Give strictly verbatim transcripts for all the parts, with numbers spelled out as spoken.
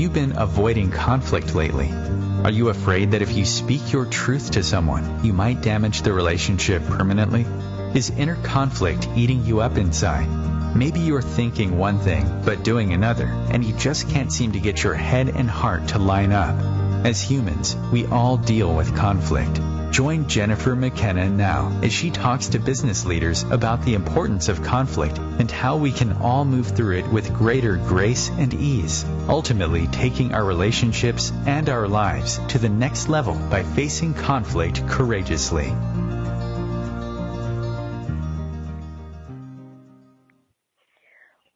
you been avoiding conflict lately? Are you afraid that if you speak your truth to someone, you might damage the relationship permanently? Is inner conflict eating you up inside? Maybe you're thinking one thing, but doing another, and you just can't seem to get your head and heart to line up. As humans, we all deal with conflict. Join Jennifer McKenna now as she talks to business leaders about the importance of conflict and how we can all move through it with greater grace and ease, ultimately taking our relationships and our lives to the next level by facing conflict courageously.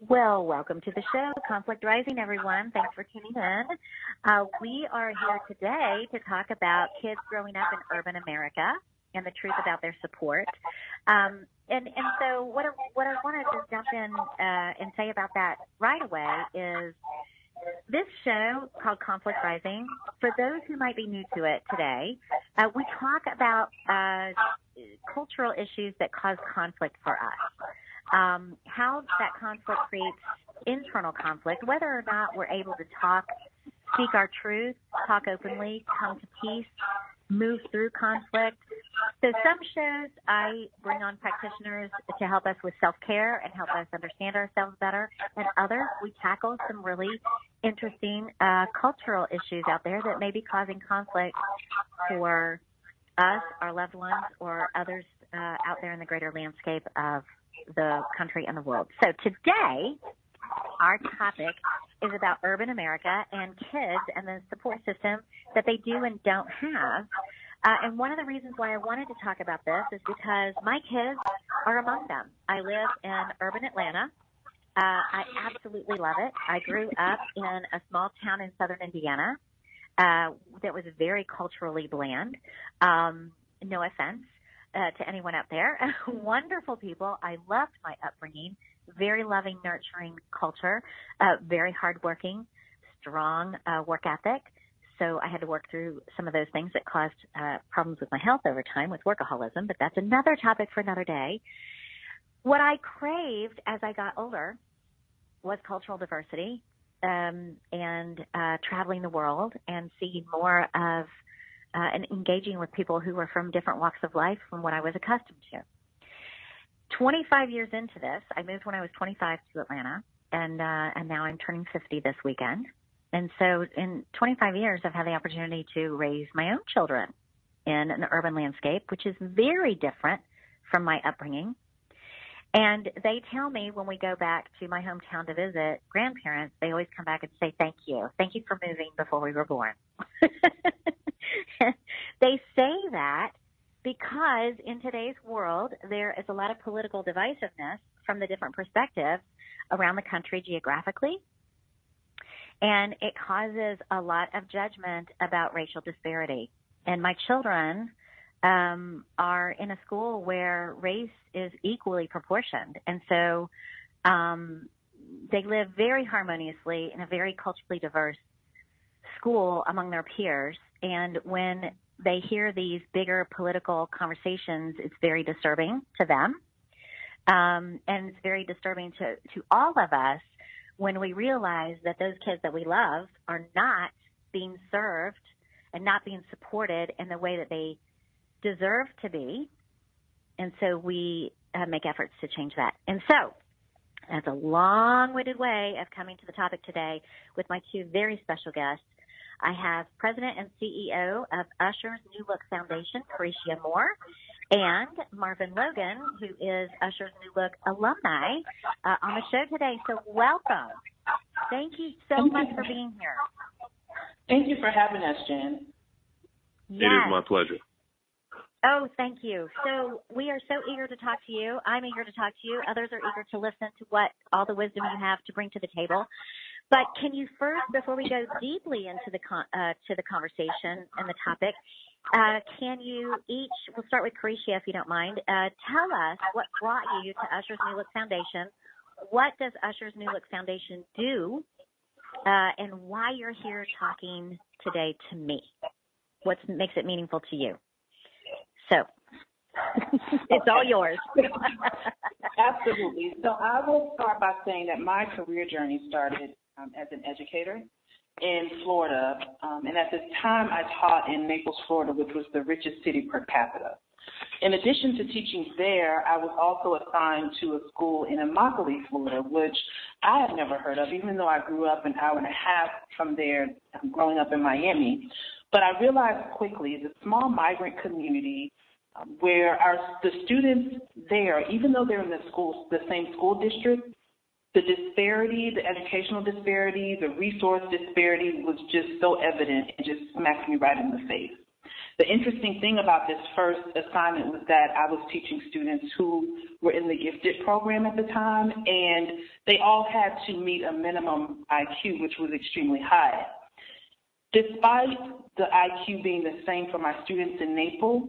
Well, welcome to the show, Conflict Rising, everyone. Thanks for tuning in. Uh, we are here today to talk about kids growing up in urban America and the truth about their support. Um, and, and so what I, what I want to just jump in uh, and say about that right away is this show called Conflict Rising, for those who might be new to it today, uh, we talk about uh, cultural issues that cause conflict for us. Um, how that conflict creates internal conflict, whether or not we're able to talk, speak our truth, talk openly, come to peace, move through conflict. So some shows I bring on practitioners to help us with self-care and help us understand ourselves better, and others we tackle some really interesting uh, cultural issues out there that may be causing conflict for us, our loved ones, or others uh, out there in the greater landscape of the country and the world. So today, our topic is about urban America and kids and the support system that they do and don't have. Uh, and one of the reasons why I wanted to talk about this is because my kids are among them. I live in urban Atlanta. Uh, I absolutely love it. I grew up in a small town in southern Indiana uh, that was very culturally bland. Um, no offense. Uh, to anyone out there, wonderful people. I loved my upbringing, very loving, nurturing culture, uh, very hardworking, strong uh, work ethic. So I had to work through some of those things that caused uh, problems with my health over time with workaholism, but that's another topic for another day. What I craved as I got older was cultural diversity um, and uh, traveling the world and seeing more of Uh, and engaging with people who were from different walks of life from what I was accustomed to. twenty-five years into this, I moved when I was twenty-five to Atlanta, and uh, and now I'm turning fifty this weekend. And so in twenty-five years, I've had the opportunity to raise my own children in an urban landscape, which is very different from my upbringing. And they tell me when we go back to my hometown to visit grandparents, they always come back and say, thank you. Thank you for moving before we were born. They say that because in today's world, there is a lot of political divisiveness from the different perspectives around the country geographically. And it causes a lot of judgment about racial disparity. And my children um, are in a school where race is equally proportioned. And so um, they live very harmoniously in a very culturally diverse school among their peers. And when they hear these bigger political conversations, it's very disturbing to them. Um, and it's very disturbing to, to all of us when we realize that those kids that we love are not being served and not being supported in the way that they deserve to be. And so we uh, make efforts to change that. And so that's a long-winded way of coming to the topic today with my two very special guests. I have President and C E O of Usher's New Look Foundation, Careshia Moore, and Marvin Logan, who is Usher's New Look alumni, uh, on the show today. So welcome. Thank you so Thank much you. for being here. Thank you for having us, Jen. Yes. It is my pleasure. Oh, thank you. So we are so eager to talk to you. I'm eager to talk to you. Others are eager to listen to what all the wisdom you have to bring to the table. But can you first, before we go deeply into the con uh, to the conversation and the topic, uh, can you each, we'll start with Careshia if you don't mind, uh, tell us what brought you to Usher's New Look Foundation. What does Usher's New Look Foundation do, uh, and why you're here talking today to me? What makes it meaningful to you? So it's all yours. Absolutely. So I will start by saying that my career journey started um, as an educator. in Florida, um, and at the time I taught in Naples, Florida, which was the richest city per capita. In addition to teaching there, I was also assigned to a school in Immokalee, Florida, which I had never heard of, even though I grew up an hour and a half from there, growing up in Miami. But I realized quickly the small migrant community um, where our, the students there, even though they're in the, school, the same school district, the disparity, the educational disparity, the resource disparity was just so evident and just smacked me right in the face. The interesting thing about this first assignment was that I was teaching students who were in the gifted program at the time, and they all had to meet a minimum I Q, which was extremely high. Despite the I Q being the same for my students in Naples,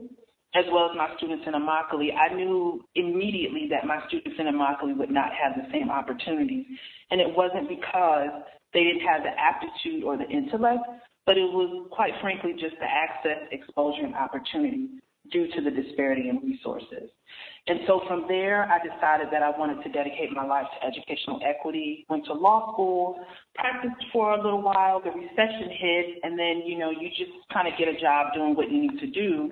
as well as my students in Immokalee, I knew immediately that my students in Immokalee would not have the same opportunities. And it wasn't because they didn't have the aptitude or the intellect, but it was, quite frankly, just the access, exposure, and opportunity due to the disparity in resources. And so from there, I decided that I wanted to dedicate my life to educational equity, went to law school, practiced for a little while, the recession hit, and then, you know, you just kind of get a job doing what you need to do.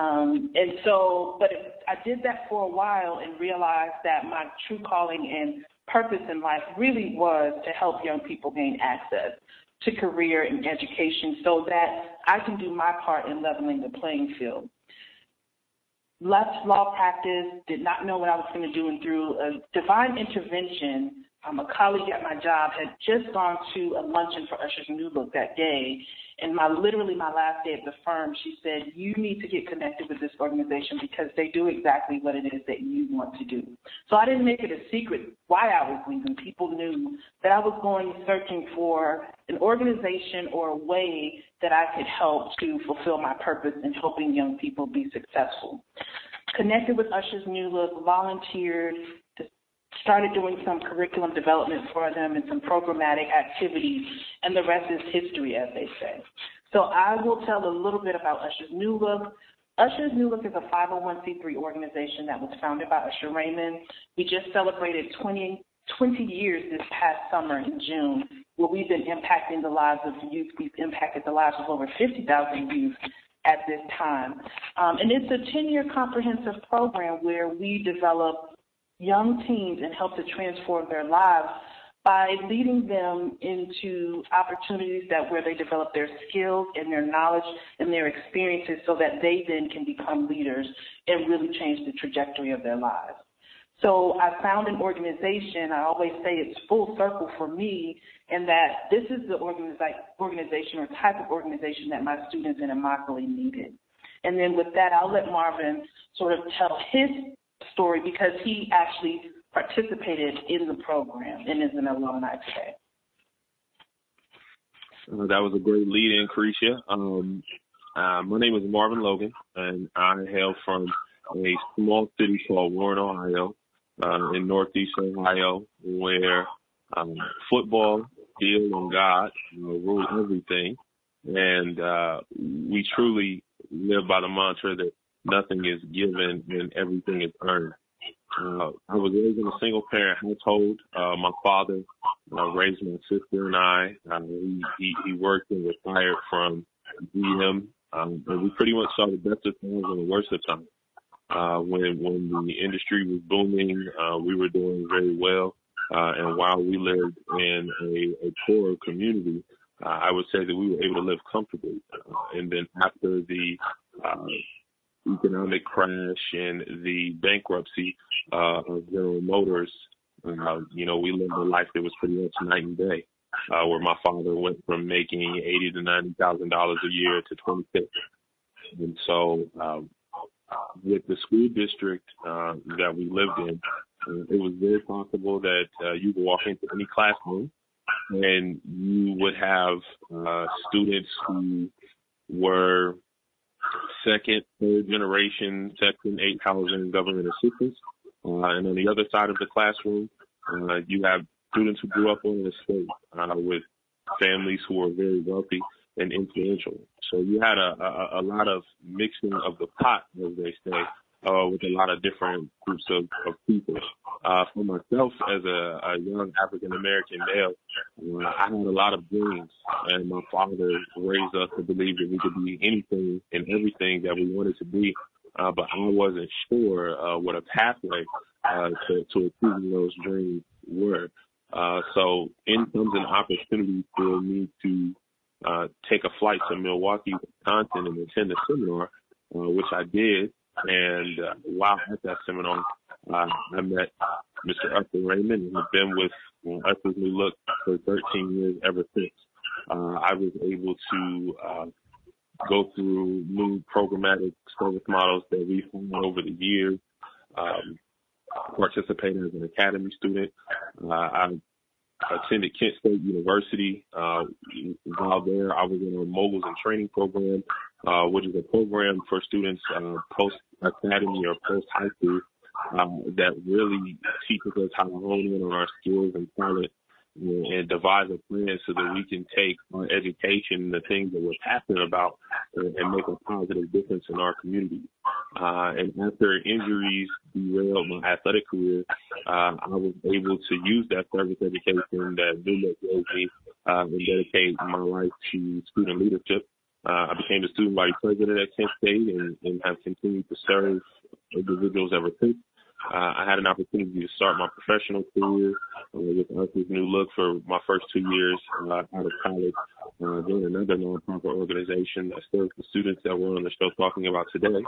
Um, and so, but it, I did that for a while and realized that my true calling and purpose in life really was to help young people gain access to career and education so that I can do my part in leveling the playing field. Left law practice, did not know what I was going to do, and through a divine intervention, um, a colleague at my job had just gone to a luncheon for Usher's New Look that day, and my literally my last day at the firm, she said, you need to get connected with this organization because they do exactly what it is that you want to do. So I didn't make it a secret why I was leaving. People knew that I was going searching for an organization or a way that I could help to fulfill my purpose in helping young people be successful. Connected with Usher's New Look, volunteered, started doing some curriculum development for them and some programmatic activities, and the rest is history, as they say. So I will tell a little bit about Usher's New Look. Usher's New Look is a five oh one c three organization that was founded by Usher Raymond. We just celebrated twenty, twenty years this past summer in June, where we've been impacting the lives of youth. We've impacted the lives of over fifty thousand youth at this time. Um, and it's a ten-year comprehensive program where we develop young teens and help to transform their lives by leading them into opportunities that where they develop their skills and their knowledge and their experiences so that they then can become leaders and really change the trajectory of their lives. So I found an organization, I always say it's full circle for me, in that this is the organization or type of organization that my students in Immokalee needed. And then with that, I'll let Marvin sort of tell his story because he actually participated in the program and is an alumni today. Uh, that was a great lead-in, Careshia. Um, uh, my name is Marvin Logan, and I hail from a small city called Warren, Ohio, uh, in northeast Ohio, where um, football, deal on God, you know, rules everything, and uh, we truly live by the mantra that nothing is given and everything is earned. Uh, I was raised in a single-parent household. Uh, my father uh, raised my sister and I. Uh, he, he, he worked and retired from G M. Um, and we pretty much saw the best of times and the worst of times. Uh, when when the industry was booming, uh, we were doing very well. Uh, and while we lived in a, a poorer community, uh, I would say that we were able to live comfortably. Uh, and then after the uh, economic crash and the bankruptcy uh, of General Motors, uh, you know, we lived a life that was pretty much night and day, uh, where my father went from making eighty to ninety thousand dollars a year to twenty six. And so, um, with the school district uh, that we lived in, uh, it was very possible that uh, you could walk into any classroom and you would have uh, students who were second, third generation Section eight housing government assistance. Uh, and on the other side of the classroom, uh, you have students who grew up on the estate uh, with families who are very wealthy and influential. So you had a, a, a lot of mixing of the pot, as they say, uh, with a lot of different groups of, of people. uh, for myself as a, a young African-American male, uh, I had a lot of dreams, and my father raised us to believe that we could be anything and everything that we wanted to be, uh, but I wasn't sure uh, what a pathway uh, to, to achieving those dreams were. Uh, so in comes an opportunity for me to uh, take a flight to Milwaukee, Wisconsin, and attend a seminar, uh, which I did. And uh, while at that seminar, uh, I met Mister Usher Raymond, who's been with Usher's New Look for thirteen years ever since. Uh, I was able to uh, go through new programmatic service models that we've seen over the years, um, participate as an academy student. Uh, I attended Kent State University. Uh, while there, I was in a Moguls and Training program, uh, which is a program for students uh, post-academy or post-high school uh, that really teaches us how to hone in on our skills and talent and, and devise a plan so that we can take our education, the things that we're passionate about, and, and make a positive difference in our community. Uh, and after injuries derailed my athletic career, uh, I was able to use that service education that New Look gave me uh, and dedicate my life to student leadership. Uh, I became the student body president at Kent State and, and have continued to serve individuals ever since. Uh, I had an opportunity to start my professional career uh, with Usher's New Look for my first two years uh, out of college. Uh, then another nonprofit organization that serves the students that we're on the show talking about today.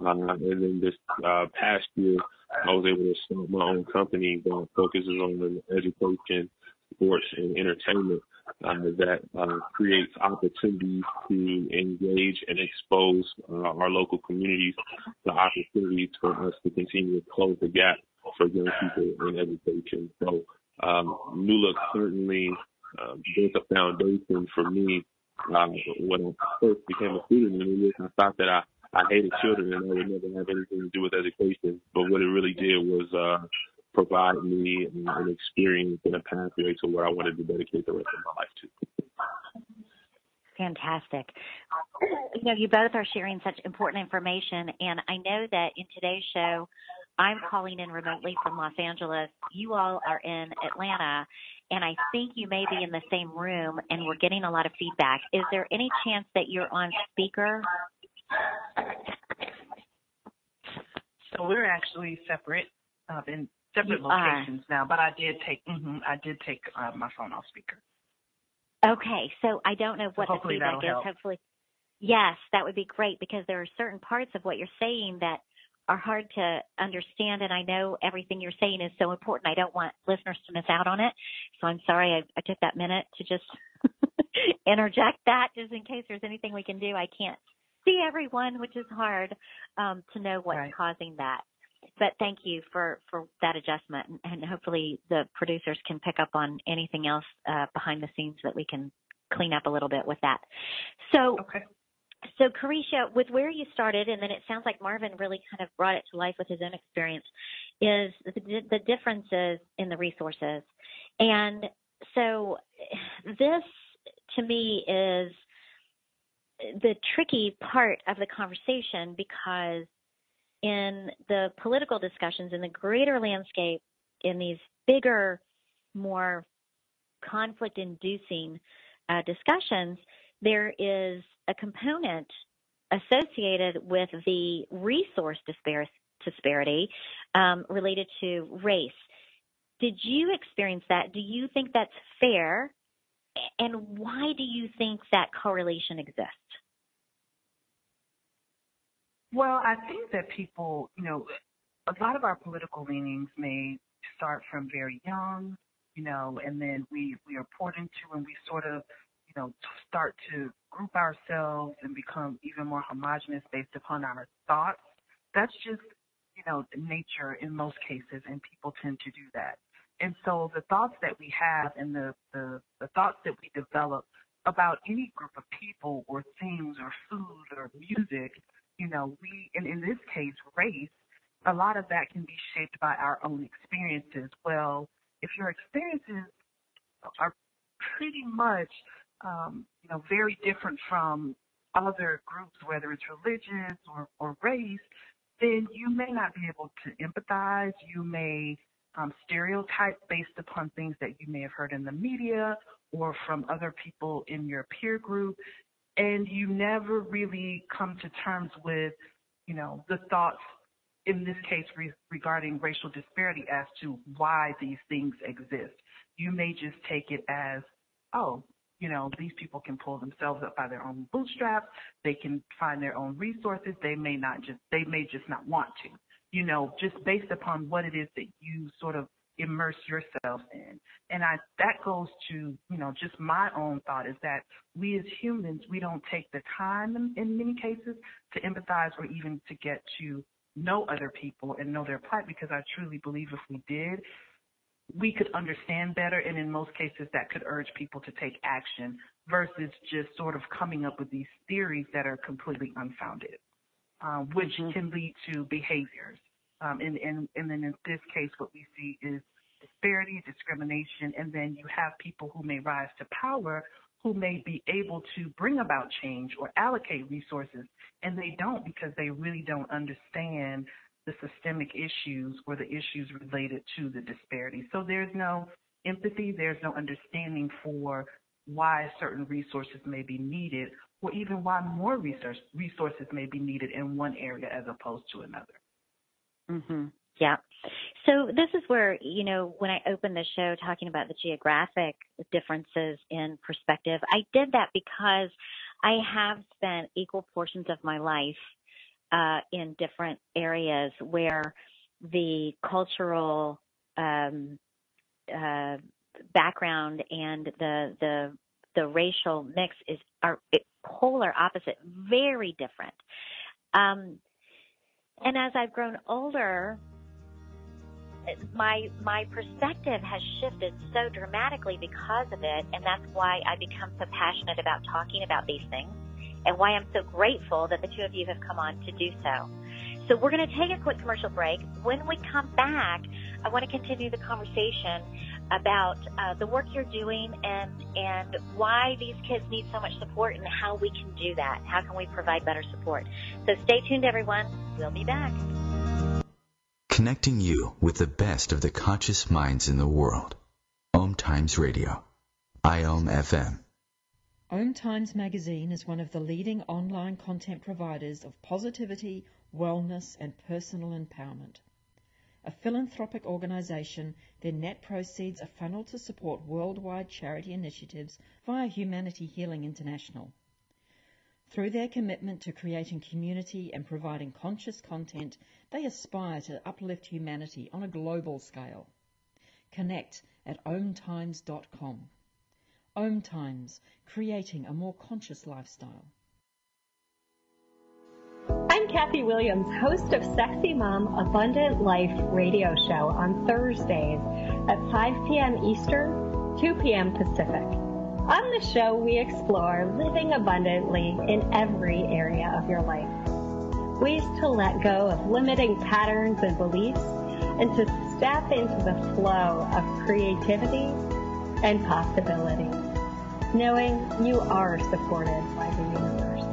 Uh, and then this uh, past year, I was able to start my own company that focuses on education, sports, and entertainment uh, that uh, creates opportunities to engage and expose uh, our local communities to opportunities for us to continue to close the gap for young people in education. So um, New Look certainly uh, built a foundation for me. Uh, when I first became a student in New Look, I thought that I I hated children and I would never have anything to do with education. But what it really did was uh, provide me an, an experience and a pathway to where I wanted to dedicate the rest of my life to. Fantastic. You know, you both are sharing such important information. And I know that in today's show, I'm calling in remotely from Los Angeles. You all are in Atlanta. And I think you may be in the same room and we're getting a lot of feedback. Is there any chance that you're on speaker? So we're actually separate uh, in separate you locations are. now, but I did take mm-hmm, I did take uh, my phone off speaker. Okay, so I don't know what so the feedback is. Help. Hopefully, yes, that would be great because there are certain parts of what you're saying that are hard to understand, and I know everything you're saying is so important. I don't want listeners to miss out on it, so I'm sorry I, I took that minute to just interject that just in case there's anything we can do. I can't see everyone, which is hard um, to know what's right. causing that. But thank you for, for that adjustment, and, and hopefully the producers can pick up on anything else uh, behind the scenes that we can clean up a little bit with that. So, okay. so Careshia, with where you started, and then it sounds like Marvin really kind of brought it to life with his own experience, is the, the differences in the resources. And so this, to me, is the tricky part of the conversation, because in the political discussions, in the greater landscape, in these bigger, more conflict-inducing uh, discussions, there is a component associated with the resource dispar- disparity um, related to race. Did you experience that? Do you think that's fair? And why do you think that correlation exists? Well, I think that people, you know, a lot of our political leanings may start from very young, you know, and then we, we are poured into and we sort of, you know, start to group ourselves and become even more homogenous based upon our thoughts. That's just, you know, nature in most cases, and people tend to do that. And so the thoughts that we have and the, the, the thoughts that we develop about any group of people or things or food or music, you know, we, and in this case, race, a lot of that can be shaped by our own experiences. Well, if your experiences are pretty much, um, you know, very different from other groups, whether it's religious or, or race, then you may not be able to empathize. You may um, stereotype based upon things that you may have heard in the media or from other people in your peer group. And you never really come to terms with, you know, the thoughts, in this case, re- regarding racial disparity as to why these things exist. You may just take it as, oh, you know, these people can pull themselves up by their own bootstraps. They can find their own resources. They may not just, they may just not want to, you know, just based upon what it is that you sort of immerse yourself in. And I, that goes to, you know, just my own thought is that we as humans, we don't take the time in, in many cases to empathize or even to get to know other people and know their plight, because I truly believe if we did, we could understand better. And in most cases that could urge people to take action versus just sort of coming up with these theories that are completely unfounded, uh, which mm-hmm. can lead to behaviors. Um, and, and, and then in this case, what we see is disparity, discrimination, and then you have people who may rise to power who may be able to bring about change or allocate resources, and they don't, because they really don't understand the systemic issues or the issues related to the disparity. So there's no empathy, there's no understanding for why certain resources may be needed, or even why more research resources may be needed in one area as opposed to another. Mm-hmm. Yeah. So this is where, you know, when I opened the show talking about the geographic differences in perspective, I did that because I have spent equal portions of my life uh, in different areas where the cultural um, uh, background and the the the racial mix is are polar opposite, very different. Um, And as I've grown older, my my perspective has shifted so dramatically because of it, and that's why I become so passionate about talking about these things and why I'm so grateful that the two of you have come on to do so. So we're going to take a quick commercial break. When we come back, I want to continue the conversation about uh, the work you're doing and, and why these kids need so much support and how we can do that. How can we provide better support? So stay tuned, everyone. We'll be back. Connecting you with the best of the conscious minds in the world. O M Times Radio. I O M F M. O M Times Magazine is one of the leading online content providers of positivity, wellness, and personal empowerment. A philanthropic organization, their net proceeds are funneled to support worldwide charity initiatives via Humanity Healing International. Through their commitment to creating community and providing conscious content, they aspire to uplift humanity on a global scale. Connect at O M Times dot com. O M Times, creating a more conscious lifestyle. I'm Kathy Williams, host of Sexy Mom Abundant Life radio show on Thursdays at five p.m. Eastern, two p.m. Pacific. On the show, we explore living abundantly in every area of your life, ways to let go of limiting patterns and beliefs, and to step into the flow of creativity and possibility, knowing you are supported by the universe.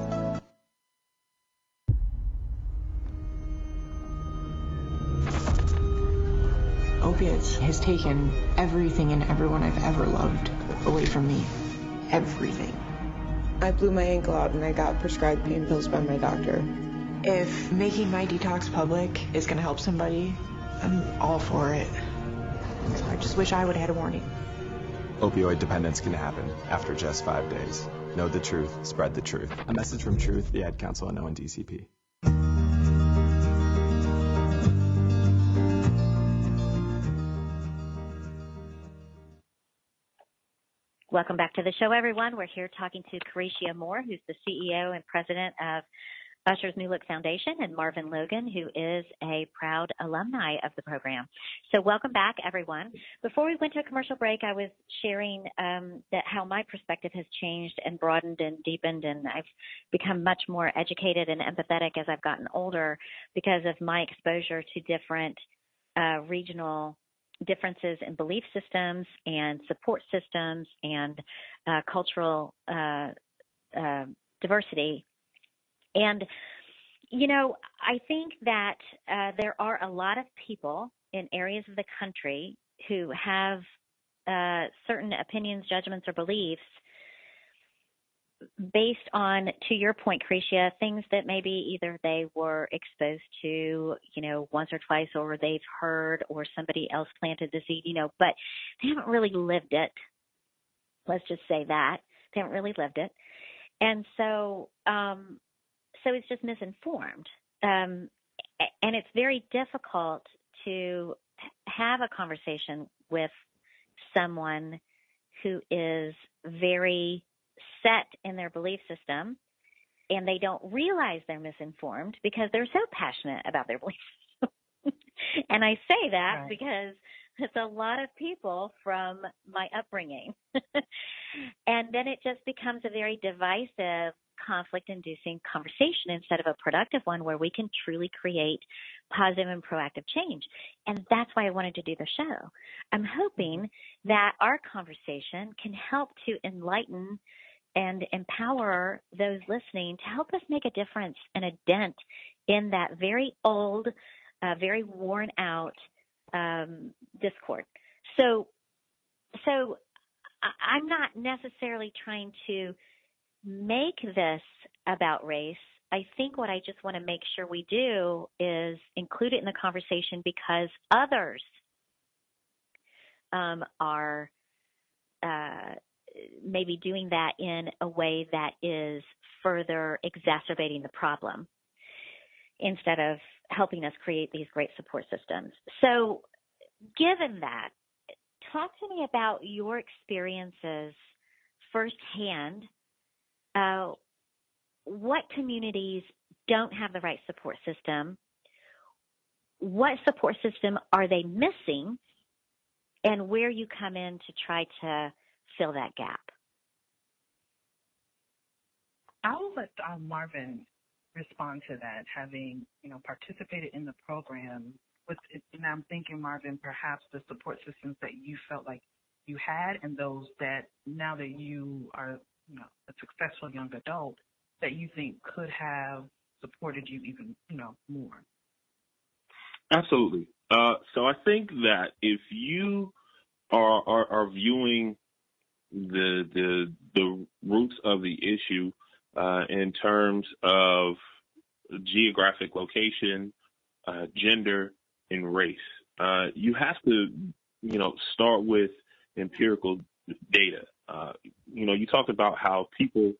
Opiates has taken everything and everyone I've ever loved away from me. Everything. I blew my ankle out and I got prescribed pain pills by my doctor. If making my detox public is going to help somebody, I'm all for it. So I just wish I would have had a warning. Opioid dependence can happen after just five days. Know the truth. Spread the truth. A message from Truth, the Ad Council, and O N D C P. Welcome back to the show, everyone. We're here talking to Careshia Moore, who's the C E O and president of Usher's New Look Foundation, and Marvin Logan, who is a proud alumni of the program. So welcome back, everyone. Before we went to a commercial break, I was sharing um, that how my perspective has changed and broadened and deepened, and I've become much more educated and empathetic as I've gotten older because of my exposure to different uh, regional differences in belief systems and support systems and uh, cultural uh, uh, diversity. And You know, I think that uh, there are a lot of people in areas of the country who have uh, certain opinions, judgments, or beliefs based on, to your point, Careshia, things that maybe either they were exposed to, you know, once or twice, or they've heard, or somebody else planted the seed, you know, but they haven't really lived it. Let's just say that. They haven't really lived it. And so, um, so it's just misinformed. Um, and it's very difficult to have a conversation with someone who is very set in their belief system, and they don't realize they're misinformed because they're so passionate about their beliefs. And I say that right. because it's a lot of people from my upbringing. And then it just becomes a very divisive, conflict-inducing conversation instead of a productive one where we can truly create positive and proactive change. And that's why I wanted to do the show. I'm hoping that our conversation can help to enlighten and empower those listening to help us make a difference and a dent in that very old, uh, very worn out um, discord. So, so I- I'm not necessarily trying to make this about race. I think what I just want to make sure we do is include it in the conversation because others um, are uh, maybe doing that in a way that is further exacerbating the problem instead of helping us create these great support systems. So given that, talk to me about your experiences firsthand. Uh, what communities don't have the right support system? What support system are they missing? And where you come in to try to fill that gap? I'll let uh, Marvin respond to that, having, you know, participated in the program. With, and I'm thinking, Marvin, perhaps the support systems that you felt like you had and those that now that you are, you know, a successful young adult, that you think could have supported you even, you know, more. Absolutely. Uh, so I think that if you are, are, are viewing the, the, the roots of the issue uh, in terms of geographic location, uh, gender, and race, uh, you have to, you know, start with empirical data. Uh, you know, you talked about how people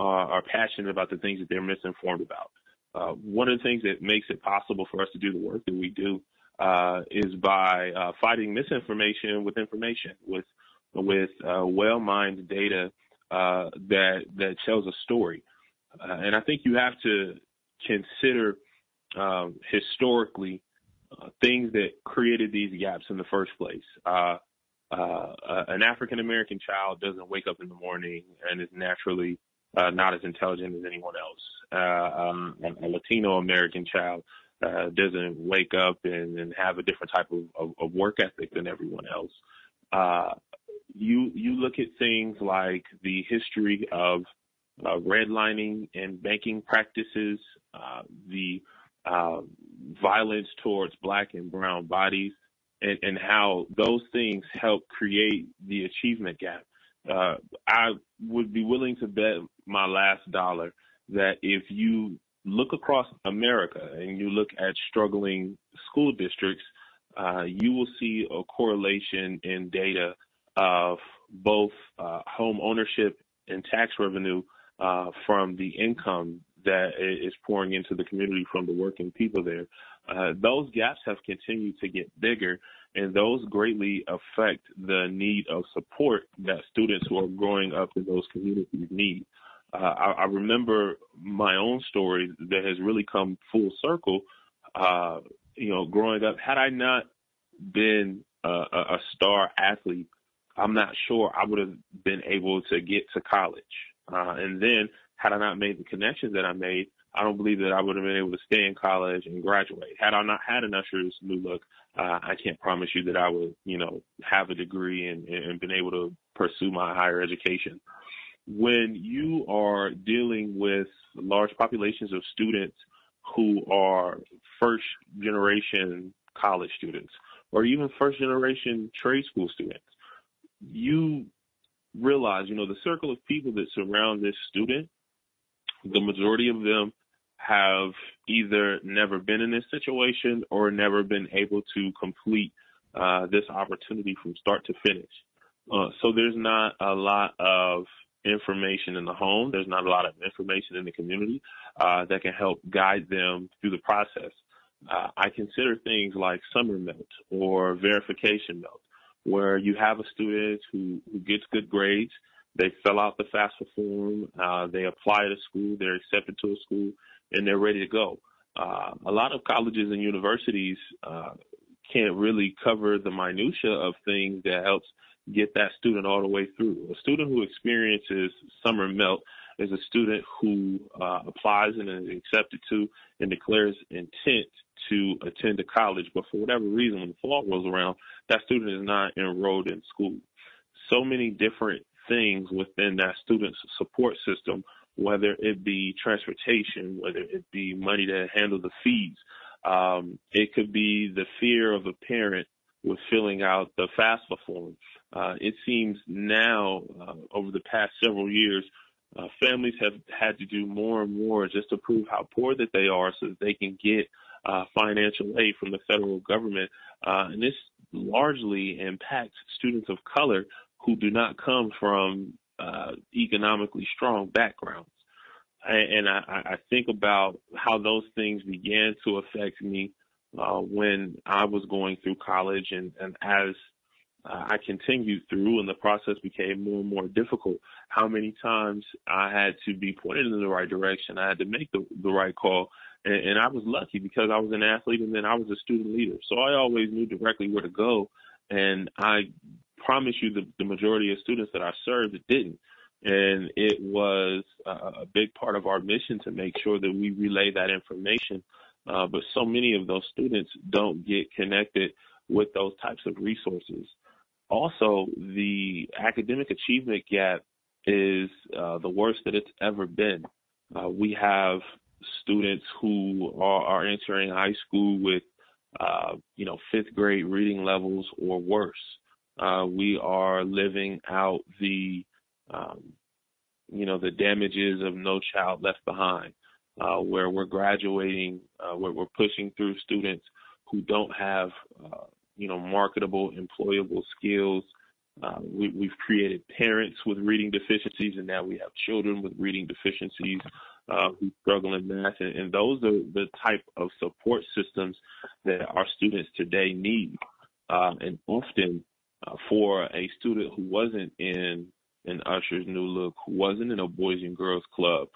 uh, are passionate about the things that they're misinformed about. Uh, one of the things that makes it possible for us to do the work that we do uh, is by uh, fighting misinformation with information, with with uh, well-mined data uh, that that tells a story. Uh, and I think you have to consider um, historically uh, things that created these gaps in the first place. Uh, Uh, uh, an African-American child doesn't wake up in the morning and is naturally uh, not as intelligent as anyone else. Uh, um, a Latino-American child uh, doesn't wake up and, and have a different type of, of, of work ethic than everyone else. Uh, you you look at things like the history of uh, redlining and banking practices, uh, the uh, violence towards black and brown bodies, And, and how those things help create the achievement gap. Uh, I would be willing to bet my last dollar that if you look across America and you look at struggling school districts, uh, you will see a correlation in data of both uh, home ownership and tax revenue uh, from the income that is pouring into the community from the working people there. Uh, those gaps have continued to get bigger, and those greatly affect the need of support that students who are growing up in those communities need. Uh, I, I remember my own story that has really come full circle, uh, you know, growing up. Had I not been a, a star athlete, I'm not sure I would have been able to get to college. Uh, and then had I not made the connections that I made, I don't believe that I would have been able to stay in college and graduate. Had I not had an Usher's New Look, uh, I can't promise you that I would, you know, have a degree and, and been able to pursue my higher education. When you are dealing with large populations of students who are first generation college students or even first generation trade school students, you realize, you know, the circle of people that surround this student, the majority of them have either never been in this situation or never been able to complete uh, this opportunity from start to finish. Uh, so there's not a lot of information in the home. There's not a lot of information in the community uh, that can help guide them through the process. Uh, I consider things like summer melt or verification melt, where you have a student who, who gets good grades. They fill out the FAFSA form. Uh, they apply to school. They're accepted to a school, and they're ready to go. Uh, a lot of colleges and universities uh, can't really cover the minutia of things that helps get that student all the way through. A student who experiences summer melt is a student who uh, applies and is accepted to and declares intent to attend a college, but for whatever reason, when the fall rolls around, that student is not enrolled in school. So many different things within that student's support system, whether it be transportation, whether it be money to handle the fees. Um, it could be the fear of a parent with filling out the FAFSA form. Uh, it seems now, uh, over the past several years, uh, families have had to do more and more just to prove how poor that they are so that they can get uh, financial aid from the federal government. Uh, and this largely impacts students of color who do not come from uh, economically strong backgrounds. And, and I, I think about how those things began to affect me Uh, when I was going through college, and, and as uh, I continued through and the process became more and more difficult, how many times I had to be pointed in the right direction. I had to make the, the right call. And, and I was lucky because I was an athlete and then I was a student leader. So I always knew directly where to go. And I promise you the, the majority of students that I served didn't. And it was a, a big part of our mission to make sure that we relay that information. Uh, but so many of those students don't get connected with those types of resources. Also, the academic achievement gap is uh, the worst that it's ever been. Uh, we have students who are, are entering high school with, uh, you know, fifth grade reading levels or worse. Uh, we are living out the, um, you know, the damages of No Child Left Behind. Uh, where we're graduating, uh, where we're pushing through students who don't have, uh, you know, marketable, employable skills. Uh, we, we've created parents with reading deficiencies, and now we have children with reading deficiencies uh, who struggle in math. And, and those are the type of support systems that our students today need. Uh, and often uh, for a student who wasn't in an Usher's New Look, who wasn't in a Boys and Girls Club,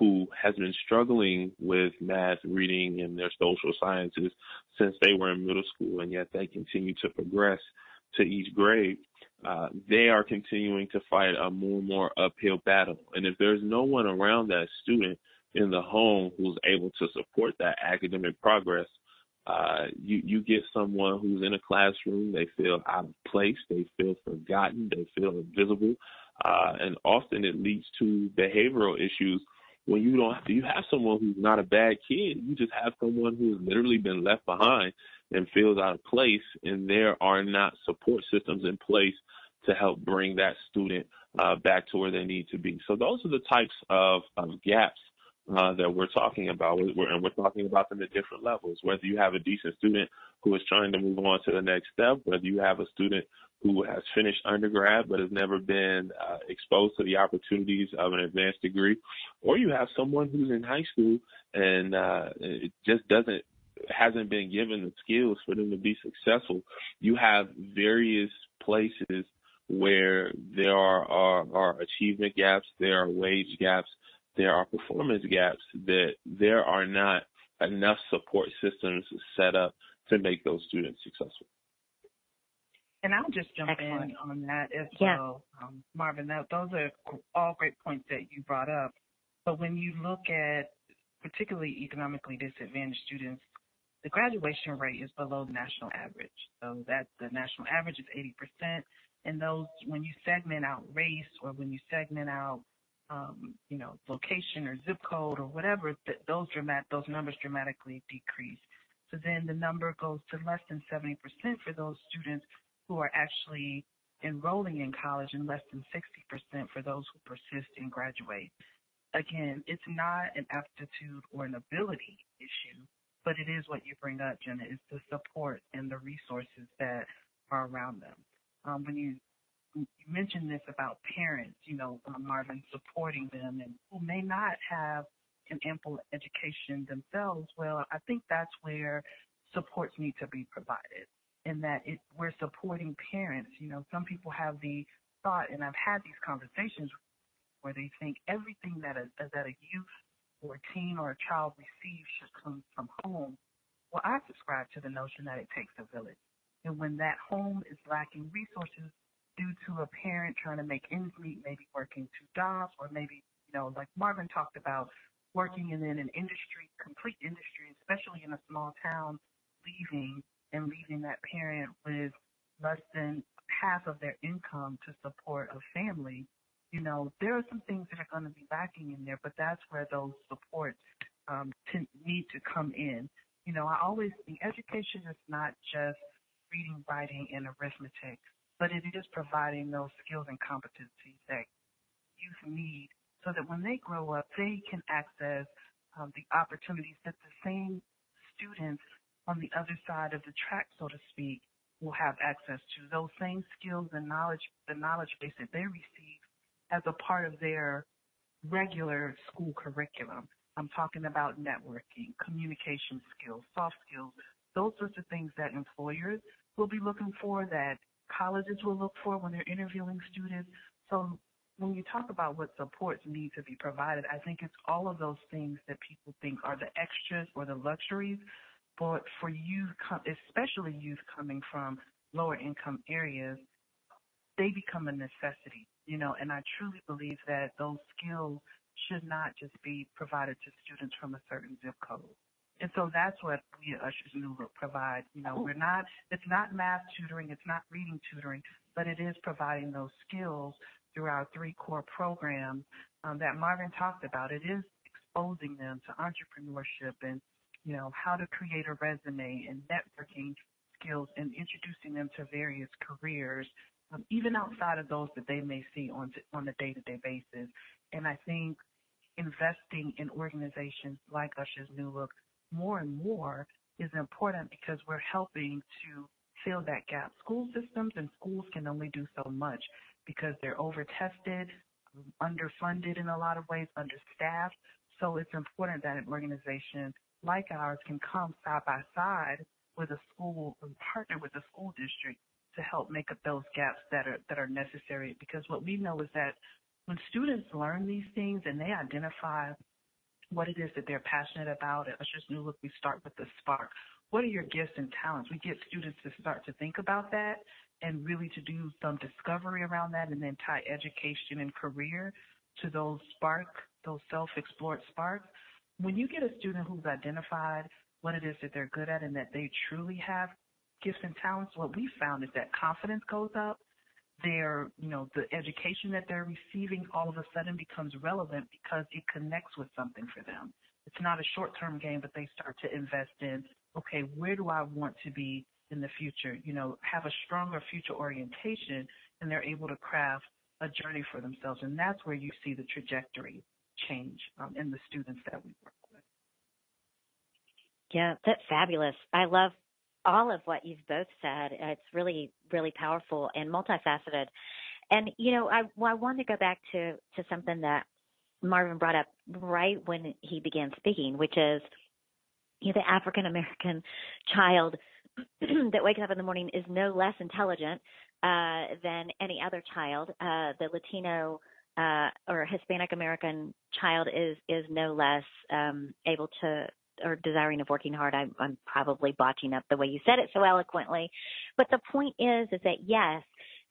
who has been struggling with math, reading, and their social sciences since they were in middle school, and yet they continue to progress to each grade, uh, they are continuing to fight a more and more uphill battle. And if there's no one around that student in the home who's able to support that academic progress, uh, you, you get someone who's in a classroom, they feel out of place, they feel forgotten, they feel invisible, uh, and often it leads to behavioral issues. When you don't have to, you have someone who's not a bad kid, you just have someone who has literally been left behind and feels out of place, and there are not support systems in place to help bring that student uh, back to where they need to be. So those are the types of, of gaps uh, that we're talking about, we're, and we're talking about them at different levels, whether you have a decent student who is trying to move on to the next step, whether you have a student who has finished undergrad but has never been uh, exposed to the opportunities of an advanced degree, or you have someone who's in high school and uh, it just doesn't hasn't been given the skills for them to be successful. You have various places where there are, are, are achievement gaps, there are wage gaps, there are performance gaps, that there are not enough support systems set up to make those students successful. And I'll just jump Excellent. in on that as yeah. well, um, Marvin. That, those are all great points that you brought up. But when you look at particularly economically disadvantaged students, the graduation rate is below the national average. So that the national average is eighty percent. And those, when you segment out race or when you segment out um, you know, location or zip code or whatever, th- those dramatic, those numbers dramatically decrease. So then the number goes to less than seventy percent for those students who are actually enrolling in college and less than sixty percent for those who persist and graduate. Again, it's not an aptitude or an ability issue, but it is what you bring up, Jenna, is the support and the resources that are around them. Um, when you, you mentioned this about parents, you know, um, Marvin, supporting them and who may not have an ample education themselves, well, I think that's where supports need to be provided, in that it, we're supporting parents. You know, some people have the thought, and I've had these conversations where they think everything that a, that a youth or a teen or a child receives should come from home. Well, I subscribe to the notion that it takes a village. And when that home is lacking resources due to a parent trying to make ends meet, maybe working two jobs, or maybe, you know, like Marvin talked about, working in an industry, complete industry, especially in a small town, leaving and leaving that parent with less than half of their income to support a family, you know, there are some things that are going to be lacking in there, but that's where those supports um, t- need to come in. You know, I always think education is not just reading, writing, and arithmetic, but it is providing those skills and competencies that youth need so that when they grow up, they can access um, the opportunities that the same students on the other side of the track, so to speak, will have access to. Those same skills and knowledge, the knowledge base that they receive as a part of their regular school curriculum. I'm talking about networking, communication skills, soft skills, those sorts of things that employers will be looking for, that colleges will look for when they're interviewing students. So when you talk about what supports need to be provided, I think it's all of those things that people think are the extras or the luxuries, but for youth, especially youth coming from lower income areas, they become a necessity, you know, and I truly believe that those skills should not just be provided to students from a certain zip code. And so that's what we at Usher's New Look provide. You know, we're not, it's not math tutoring, it's not reading tutoring, but it is providing those skills through our three core programs um, that Marvin talked about. It is exposing them to entrepreneurship and, you know, how to create a resume and networking skills and introducing them to various careers, um, even outside of those that they may see on, t- on a day-to-day basis. And I think investing in organizations like Usher's New Look more and more is important because we're helping to fill that gap. School systems and schools can only do so much because they're overtested, underfunded in a lot of ways, understaffed. So it's important that an organization like ours can come side by side with a school and partner with a school district to help make up those gaps that are that are necessary. Because what we know is that when students learn these things and they identify what it is that they're passionate about. At Usher's New Look, we start with the spark. What are your gifts and talents? We get students to start to think about that and really to do some discovery around that and then tie education and career to those spark, those self-explored sparks. When you get a student who's identified what it is that they're good at and that they truly have gifts and talents, what we found is that confidence goes up. Their, you know, the education that they're receiving all of a sudden becomes relevant because it connects with something for them. It's not a short-term game, but they start to invest in, okay, where do I want to be in the future? You know, have a stronger future orientation, and they're able to craft a journey for themselves. And that's where you see the trajectory change um, in the students that we work with. Yeah, that's fabulous. I love all of what you've both said. It's really, really powerful and multifaceted. And, you know, I, I want to go back to, to something that Marvin brought up right when he began speaking, which is, you know, the African-American child that wakes up in the morning is no less intelligent uh, than any other child. Uh, the Latino uh, or Hispanic-American child is, is no less um, able to or desiring of working hard. I'm, I'm probably botching up the way you said it so eloquently. But the point is, is that, yes,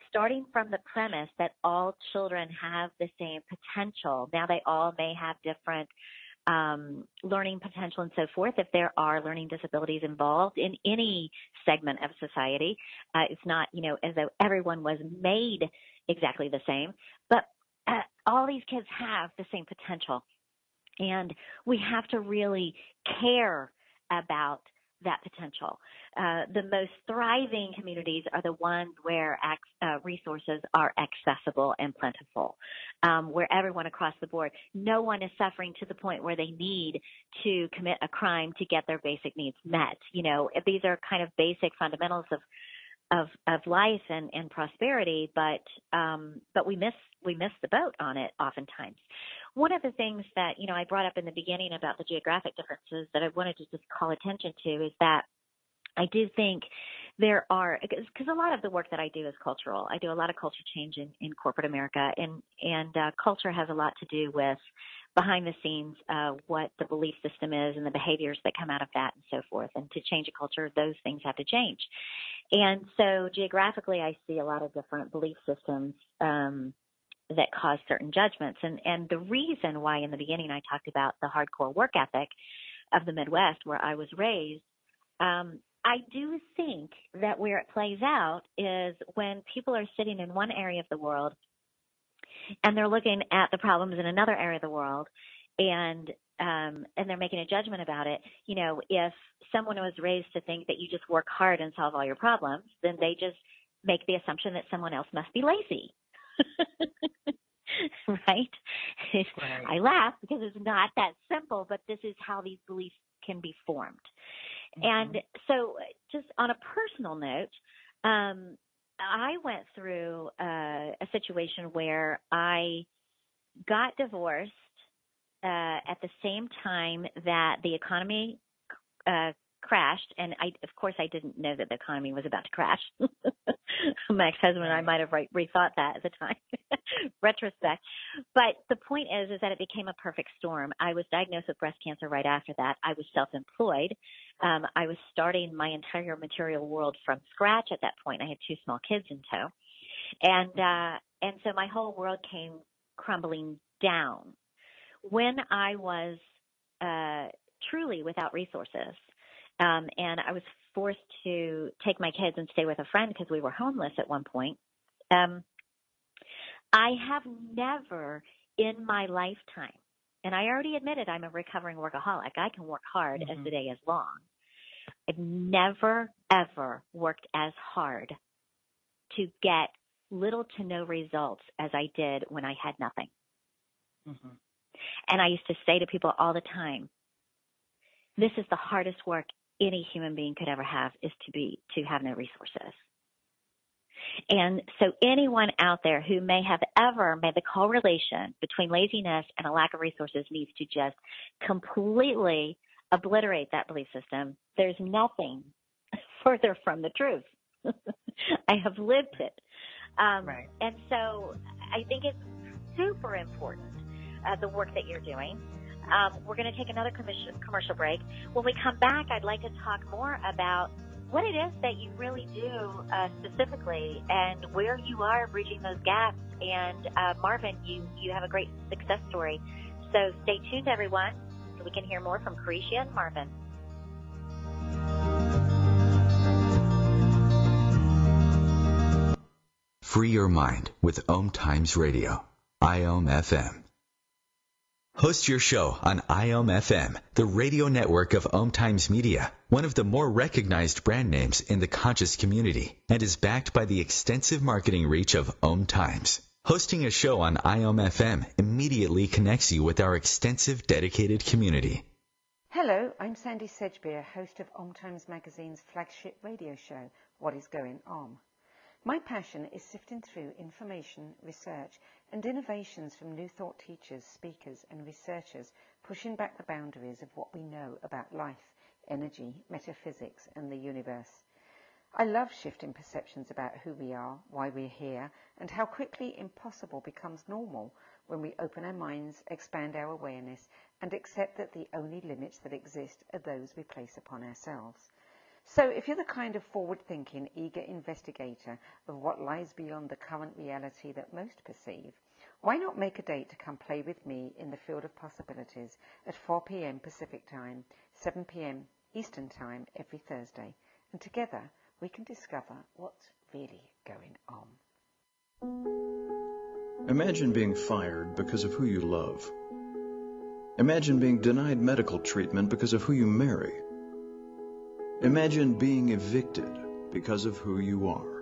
starting from the premise that all children have the same potential. Now, they all may have different um, learning potential and so forth. If there are learning disabilities involved in any segment of society, uh, it's not, you know, as though everyone was made exactly the same. But all these kids have the same potential, and we have to really care about that potential. Uh, the most thriving communities are the ones where ac- uh, resources are accessible and plentiful, um, where everyone across the board, no one is suffering to the point where they need to commit a crime to get their basic needs met. You know, these are kind of basic fundamentals of of, of life and, and prosperity, but um, but we miss we miss the boat on it oftentimes. One of the things that, you know, I brought up in the beginning about the geographic differences that I wanted to just call attention to is that I do think there are, because a lot of the work that I do is cultural. I do a lot of culture change in, in corporate America, and, and uh, culture has a lot to do with behind the scenes, uh, what the belief system is and the behaviors that come out of that and so forth. And to change a culture, those things have to change. And so geographically, I see a lot of different belief systems um that cause certain judgments. And, and the reason why in the beginning I talked about the hardcore work ethic of the Midwest where I was raised, um, I do think that where it plays out is when people are sitting in one area of the world and they're looking at the problems in another area of the world, and um, and they're making a judgment about it. You know, if someone was raised to think that you just work hard and solve all your problems, then they just make the assumption that someone else must be lazy. Right? Right. I laugh because it's not that simple, but this is how these beliefs can be formed. Mm-hmm. And so just on a personal note, um, I went through uh, a situation where I got divorced uh, at the same time that the economy uh crashed, and I, of course, I didn't know that the economy was about to crash. My ex-husband and I might have re- rethought that at the time, retrospect. But the point is, is that it became a perfect storm. I was diagnosed with breast cancer right after that. I was self-employed. Um, I was starting my entire material world from scratch at that point. I had two small kids in tow, and uh, and so my whole world came crumbling down when I was uh, truly without resources. Um, and I was forced to take my kids and stay with a friend because we were homeless at one point. Um, I have never in my lifetime, and I already admitted I'm a recovering workaholic. I can work hard mm-hmm. as the day is long. I've never, ever worked as hard to get little to no results as I did when I had nothing. Mm-hmm. And I used to say to people all the time, this is the hardest work any human being could ever have, is to be, to have no resources. And so anyone out there who may have ever made the correlation between laziness and a lack of resources needs to just completely obliterate that belief system. There's nothing further from the truth. I have lived it. Um, right. And so I think it's super important, uh, the work that you're doing. Um, we're going to take another commercial break. When we come back, I'd like to talk more about what it is that you really do uh, specifically and where you are bridging those gaps. And uh, Marvin, you, you have a great success story. So stay tuned, everyone, so we can hear more from Careshia and Marvin. Free your mind with O M Times Radio, I O M F M. Host your show on I O M F M, the radio network of O M Times Media, one of the more recognized brand names in the conscious community, and is backed by the extensive marketing reach of O M Times. Hosting a show on I O M F M immediately connects you with our extensive, dedicated community. Hello, I'm Sandy Sedgbeer, host of O M Times Magazine's flagship radio show, What Is Going Om? My passion is sifting through information, research, and innovations from new thought teachers, speakers, and researchers pushing back the boundaries of what we know about life, energy, metaphysics, and the universe. I love shifting perceptions about who we are, why we're here, and how quickly impossible becomes normal when we open our minds, expand our awareness, and accept that the only limits that exist are those we place upon ourselves. So if you're the kind of forward-thinking, eager investigator of what lies beyond the current reality that most perceive, why not make a date to come play with me in the field of possibilities at four p.m. Pacific Time, seven p.m. Eastern Time every Thursday, and together we can discover what's really going on. Imagine being fired because of who you love. Imagine being denied medical treatment because of who you marry. Imagine being evicted because of who you are.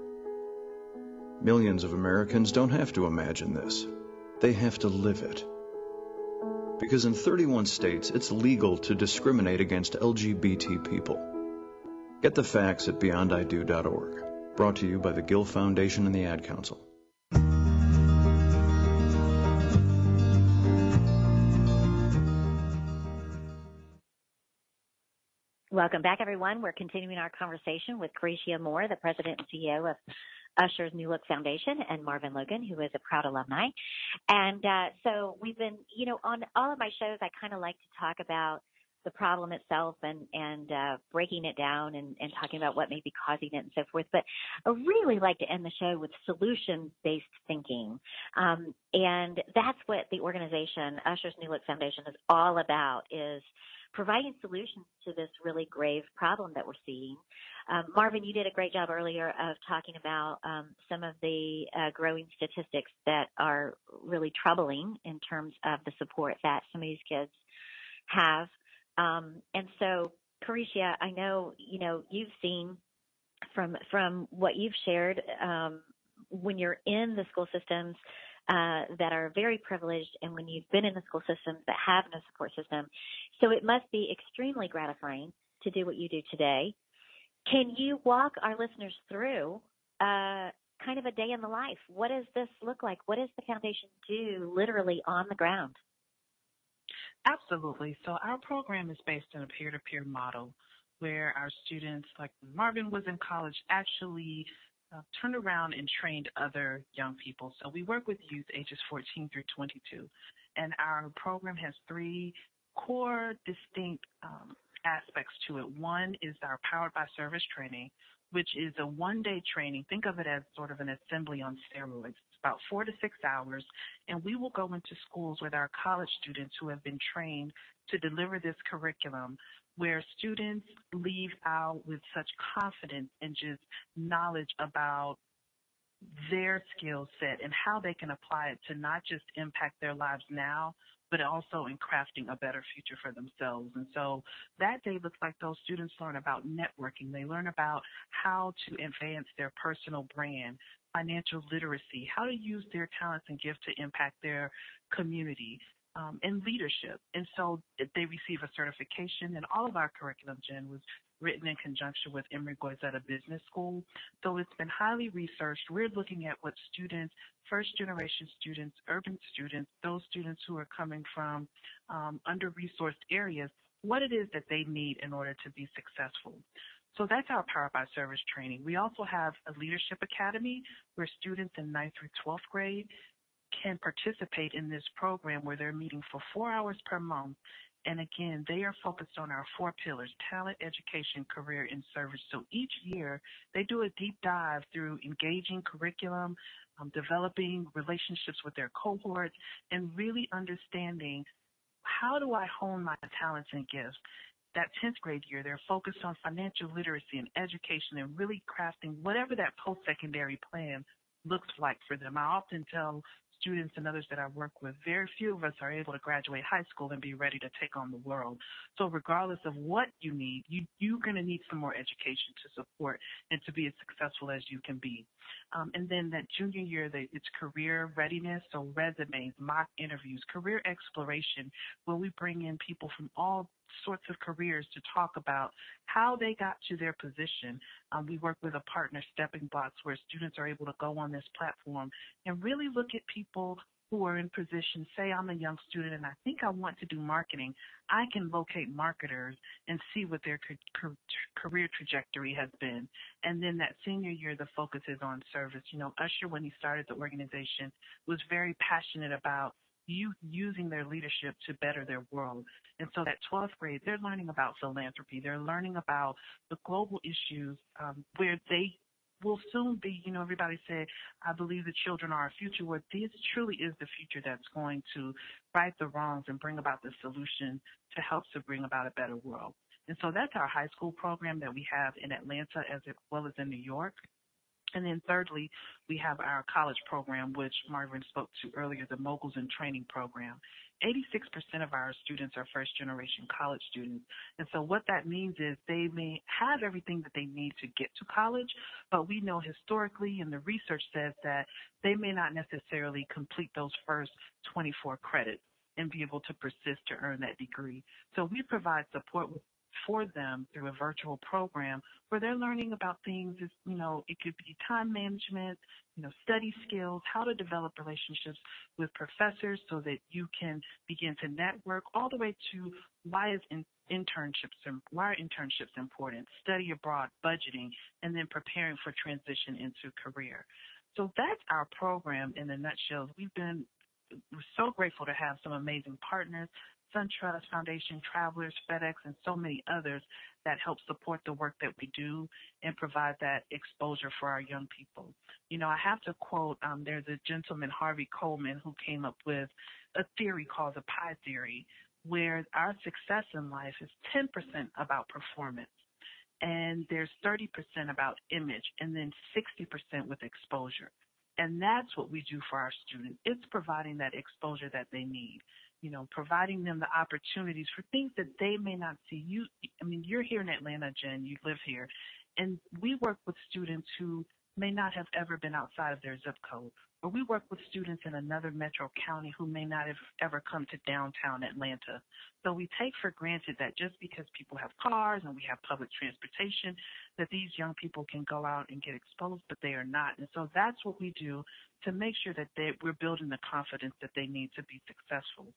Millions of Americans don't have to imagine this. They have to live it. Because in thirty-one states, it's legal to discriminate against L G B T people. Get the facts at beyond I do dot org. Brought to you by the Gill Foundation and the Ad Council. Welcome back, everyone. We're continuing our conversation with Careshia Moore, the president and C E O of Usher's New Look Foundation, and Marvin Logan, who is a proud alumni. And uh, so we've been, you know, on all of my shows, I kind of like to talk about the problem itself and, and uh, breaking it down and, and talking about what may be causing it and so forth. But I really like to end the show with solution-based thinking. Um, and that's what the organization, Usher's New Look Foundation, is all about, is providing solutions to this really grave problem that we're seeing. Um, Marvin, you did a great job earlier of talking about um, some of the uh, growing statistics that are really troubling in terms of the support that some of these kids have. Um, and so, Careshia, I know, you know, you've seen from from what you've shared um, when you're in the school systems Uh, that are very privileged, and when you've been in the school systems that have no support system. So it must be extremely gratifying to do what you do today. Can you walk our listeners through uh, kind of a day in the life? What does this look like? What does the foundation do literally on the ground? Absolutely. So our program is based on a peer-to-peer model where our students, like when Marvin was in college, actually Uh, turned around and trained other young people. So we work with youth ages fourteen through twenty-two, and our program has three core distinct um, aspects to it. One is our Powered by Service training, which is a one-day training. Think of it as sort of an assembly on steroids. It's about four to six hours, and we will go into schools with our college students who have been trained to deliver this curriculum, where students leave out with such confidence and just knowledge about their skill set and how they can apply it to not just impact their lives now, but also in crafting a better future for themselves. And so that day looks like those students learn about networking. They learn about how to advance their personal brand, financial literacy, how to use their talents and gifts to impact their community, Um, and leadership. And so they receive a certification, and all of our curriculum, Jen, was written in conjunction with Emory Goizueta Business School. So it's been highly researched. We're looking at what students, first-generation students, urban students, those students who are coming from um, under-resourced areas, what it is that they need in order to be successful. So that's our Powered by Service training. We also have a Leadership Academy where students in ninth through twelfth grade can participate in this program, where they're meeting for four hours per month. And again, they are focused on our four pillars: talent, education, career, and service. So each year they do a deep dive through engaging curriculum, um, developing relationships with their cohorts, and really understanding, how do I hone my talents and gifts? That tenth grade year, they're focused on financial literacy and education and really crafting whatever that post-secondary plan looks like for them. I often tell students and others that I work with, very few of us are able to graduate high school and be ready to take on the world. So regardless of what you need, you, you're going to need some more education to support and to be as successful as you can be. Um, and then that junior year, they, it's career readiness, so resumes, mock interviews, career exploration, where we bring in people from all sorts of careers to talk about how they got to their position. Um, we work with a partner, Stepping Box, where students are able to go on this platform and really look at people who are in position. Say I'm a young student and I think I want to do marketing. I can locate marketers and see what their career trajectory has been. And then that senior year, the focus is on service. You know, Usher, when he started the organization, was very passionate about youth using their leadership to better their world. And so that twelfth grade, they're learning about philanthropy. They're learning about the global issues um, where they will soon be, you know, everybody said, I believe the children are our future. Well, this truly is the future that's going to right the wrongs and bring about the solution to help to bring about a better world. And so that's our high school program that we have in Atlanta as well as in New York. And then thirdly, we have our college program, which Marvin spoke to earlier, the Moguls in Training program. eighty-six percent of our students are first-generation college students. And so what that means is they may have everything that they need to get to college, but we know historically, and the research says that they may not necessarily complete those first twenty-four credits and be able to persist to earn that degree. So we provide support with for them through a virtual program where they're learning about things, you know, it could be time management, you know, study skills, how to develop relationships with professors so that you can begin to network, all the way to why is in internships, why are internships important, study abroad, budgeting, and then preparing for transition into career. So that's our program in a nutshell. We've been we're so grateful to have some amazing partners, SunTrust Foundation, Travelers, FedEx, and so many others that help support the work that we do and provide that exposure for our young people. You know, I have to quote, um, there's a gentleman, Harvey Coleman, who came up with a theory called the pie theory, where our success in life is ten percent about performance, and there's thirty percent about image, and then sixty percent with exposure. And that's what we do for our students. It's providing that exposure that they need. You know, providing them the opportunities for things that they may not see. You, I mean, you're here in Atlanta, Jen, you live here, and we work with students who may not have ever been outside of their zip code, or we work with students in another metro county who may not have ever come to downtown Atlanta. So we take for granted that just because people have cars and we have public transportation, that these young people can go out and get exposed, but they are not. And so that's what we do to make sure that they, we're building the confidence that they need to be successful.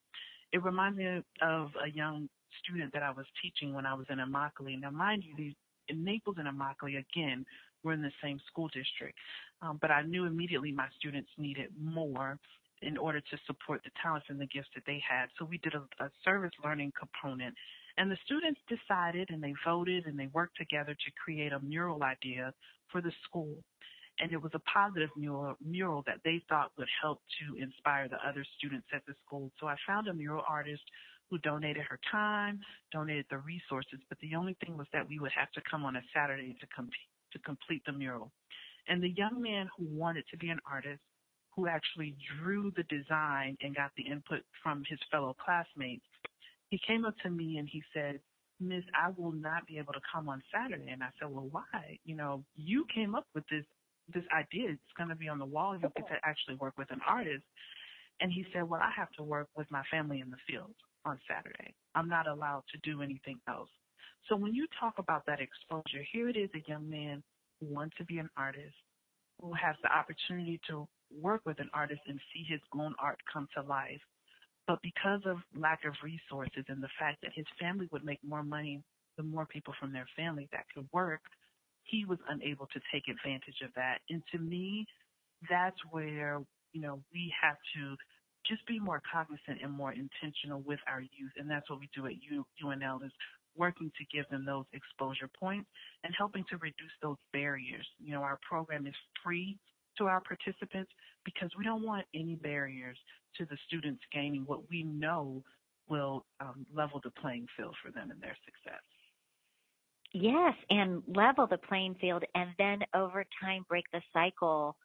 It reminds me of a young student that I was teaching when I was in Immokalee. Now, mind you, these, in Naples and Immokalee, again, we're in the same school district, um, but I knew immediately my students needed more in order to support the talents and the gifts that they had. So we did a, a service learning component, and the students decided and they voted and they worked together to create a mural idea for the school. And it was a positive mural, mural that they thought would help to inspire the other students at the school. So I found a mural artist who donated her time, donated the resources, but the only thing was that we would have to come on a Saturday to compete, to complete the mural. And the young man who wanted to be an artist, who actually drew the design and got the input from his fellow classmates, he came up to me and he said, "Miss, I will not be able to come on Saturday." And I said, "Well, why? You know, you came up with this this idea. It's going to be on the wall. You get to actually work with an artist." And he said, "Well, I have to work with my family in the field on Saturday. I'm not allowed to do anything else." So when you talk about that exposure, here it is, a young man who wants to be an artist, who has the opportunity to work with an artist and see his own art come to life. But because of lack of resources and the fact that his family would make more money the more people from their family that could work, he was unable to take advantage of that. And to me, that's where, you know, we have to just be more cognizant and more intentional with our youth. And that's what we do at U N L, is working to give them those exposure points and helping to reduce those barriers. You know, our program is free to our participants because we don't want any barriers to the students gaining what we know will um, level the playing field for them and their success. Yes, and level the playing field, and then over time break the cycle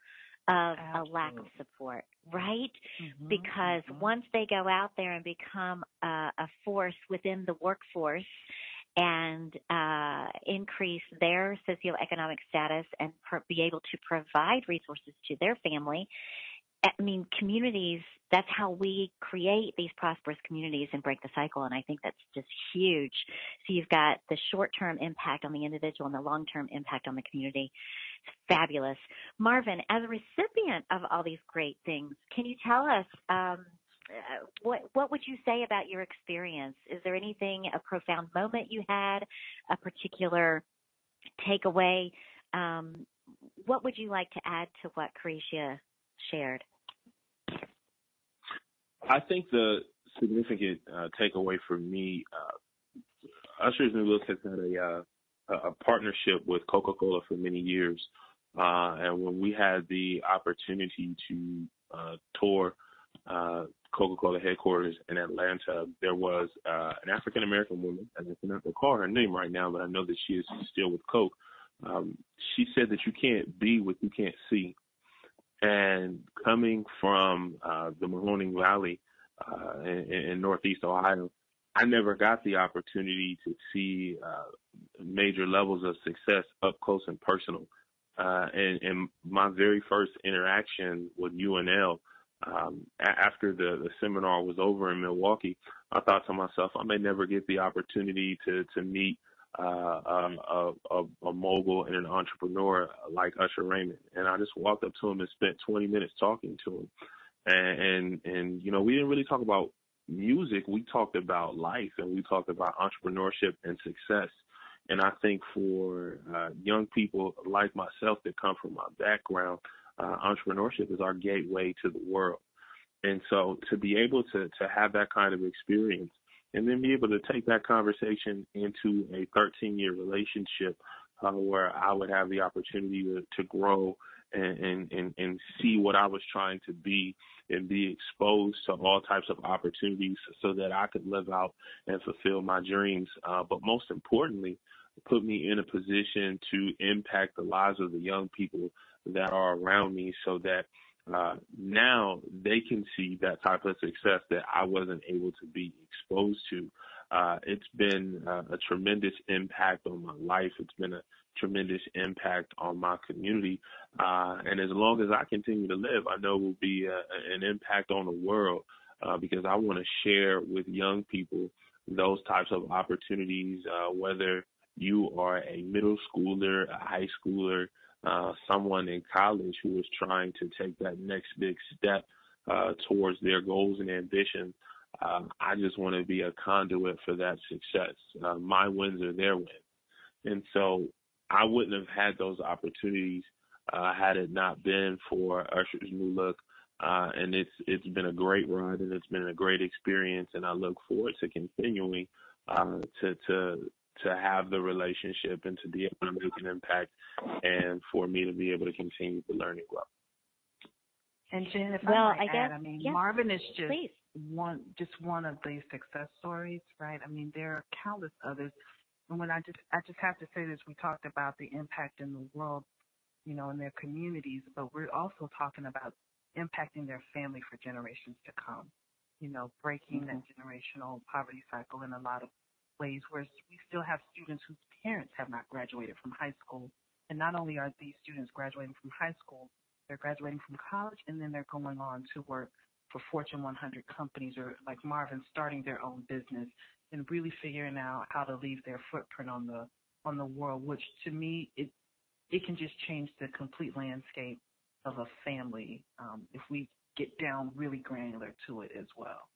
of Absolutely. A lack of support, right? Mm-hmm, because mm-hmm. once they go out there and become a, a force within the workforce and uh, increase their socioeconomic status and pr- be able to provide resources to their family, I mean, communities, that's how we create these prosperous communities and break the cycle. And I think that's just huge. So you've got the short-term impact on the individual and the long-term impact on the community. It's fabulous. Marvin, as a recipient of all these great things, can you tell us um, what, what would you say about your experience? Is there anything, a profound moment you had, a particular takeaway? Um, what would you like to add to what Careshia shared? I think the significant uh, takeaway for me, uh, Usher's New Look has had a, uh, a partnership with Coca-Cola for many years. Uh, and when we had the opportunity to uh, tour uh, Coca-Cola headquarters in Atlanta, there was uh, an African-American woman, I cannot recall her name right now, but I know that she is still with Coke, Um, she said that you can't be what you can't see. And coming from uh, the Mahoning Valley uh, in, in Northeast Ohio, I never got the opportunity to see uh, major levels of success up close and personal. Uh, and, and my very first interaction with U N L, um, a- after the, the seminar was over in Milwaukee, I thought to myself, I may never get the opportunity to, to meet uh, a, a, a mogul and an entrepreneur like Usher Raymond. And I just walked up to him and spent twenty minutes talking to him. And, and, and you know, we didn't really talk about music. We talked about life, and we talked about entrepreneurship and success. And I think for uh, young people like myself that come from my background, uh, entrepreneurship is our gateway to the world. And so to be able to, to have that kind of experience and then be able to take that conversation into a thirteen-year relationship uh, where I would have the opportunity to, to grow and, and, and, and see what I was trying to be and be exposed to all types of opportunities so that I could live out and fulfill my dreams. Uh, but most importantly, put me in a position to impact the lives of the young people that are around me so that uh, now they can see that type of success that I wasn't able to be exposed to. Uh, it's been uh, a tremendous impact on my life. It's been a tremendous impact on my community. Uh, and as long as I continue to live, I know it will be a, an impact on the world uh, because I want to share with young people those types of opportunities, uh, whether you are a middle schooler, a high schooler, uh, someone in college who is trying to take that next big step uh, towards their goals and ambitions. Uh, I just want to be a conduit for that success. Uh, my wins are their wins. And so I wouldn't have had those opportunities uh, had it not been for Usher's New Look. Uh, and it's it's been a great ride, and it's been a great experience. And I look forward to continuing uh, to to to have the relationship and to be able to make an impact, and for me to be able to continue to learn and grow. And Jen, if well, I might I add, guess, I mean, yeah, Marvin is just please. one just one of the success stories, right? I mean, there are countless others. And when I just I just have to say this, we talked about the impact in the world, you know, in their communities, but we're also talking about impacting their family for generations to come, you know, breaking mm-hmm. that generational poverty cycle in a lot of ways, where we still have students whose parents have not graduated from high school. And not only are these students graduating from high school, they're graduating from college, and then they're going on to work for Fortune one hundred companies, or like Marvin, starting their own business and really figuring out how to leave their footprint on the on the world, which to me, it it can just change the complete landscape of a family um, if we get down really granular to it as well.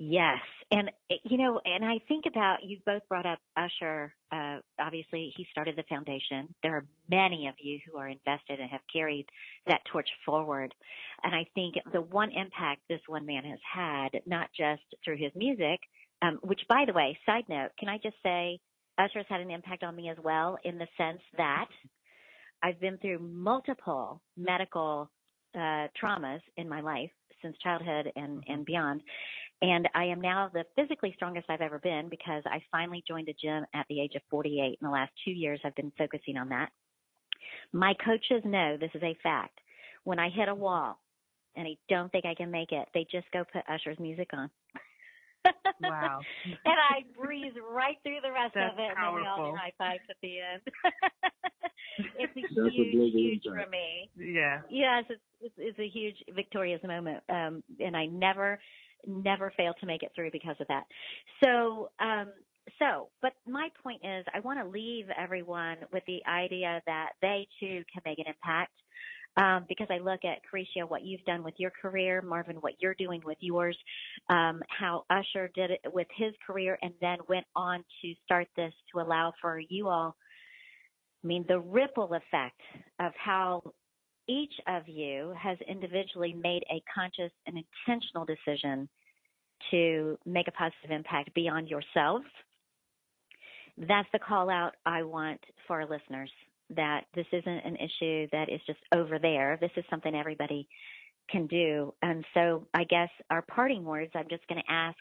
Yes. And, you know, and I think about, you both brought up Usher. Uh, obviously, he started the foundation. There are many of you who are invested and have carried that torch forward. And I think the one impact this one man has had, not just through his music, um, which, by the way, side note, can I just say Usher's had an impact on me as well, in the sense that I've been through multiple medical uh, traumas in my life since childhood and, and beyond. And I am now the physically strongest I've ever been, because I finally joined a gym at the age of forty-eight. In the last two years, I've been focusing on that. My coaches know this is a fact. When I hit a wall and I don't think I can make it, they just go put Usher's music on. Wow. And I breathe right through the rest That's of it, powerful. And then we all do high fives at the end. It's a That's huge, a huge insight. For me. Yeah. Yes, it's, it's, it's a huge victorious moment, um, and I never – never fail to make it through because of that. So, um, so, but my point is, I want to leave everyone with the idea that they too can make an impact. Um, because I look at Careshia, what you've done with your career, Marvin, what you're doing with yours, um, how Usher did it with his career, and then went on to start this to allow for you all. I mean, the ripple effect of how each of you has individually made a conscious and intentional decision to make a positive impact beyond yourselves. That's the call out I want for our listeners, that this isn't an issue that is just over there. This is something everybody can do. And so I guess our parting words, I'm just going to ask,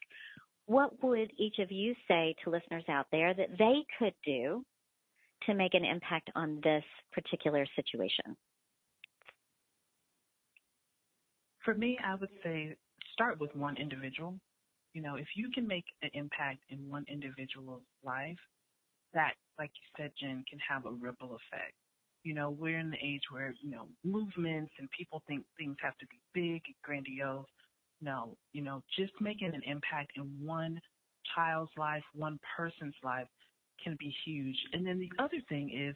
what would each of you say to listeners out there that they could do to make an impact on this particular situation? For me, I would say start with one individual. You know, if you can make an impact in one individual's life, that, like you said, Jen, can have a ripple effect. You know, we're in the age where, you know, movements and people think things have to be big and grandiose. No, you know, just making an impact in one child's life, one person's life can be huge. And then the other thing is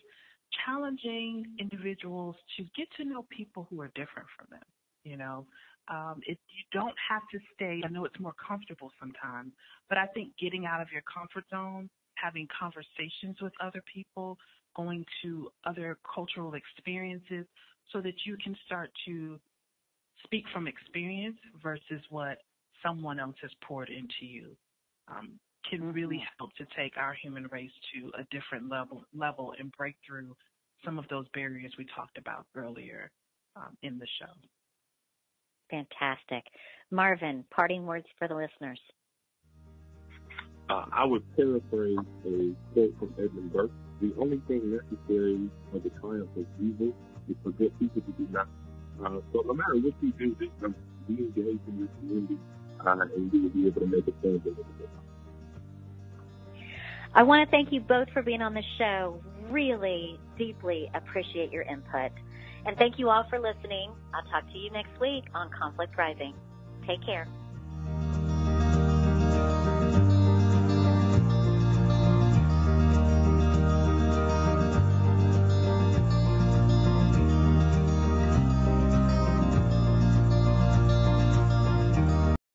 challenging individuals to get to know people who are different from them. You know, um, it, you don't have to stay. I know it's more comfortable sometimes, but I think getting out of your comfort zone, having conversations with other people, going to other cultural experiences so that you can start to speak from experience versus what someone else has poured into you um, can really help to take our human race to a different level, level and break through some of those barriers we talked about earlier um, in the show. Fantastic. Marvin, parting words for the listeners. Uh, I would paraphrase a quote from Edmund Burke. The only thing necessary for the triumph of evil is for good people to do nothing. Uh, so no matter what you do, just um, be engaged in your community, uh, and you will be able to make a change in it. I want to thank you both for being on the show. Really deeply appreciate your input. And thank you all for listening. I'll talk to you next week on Conflict Rising. Take care.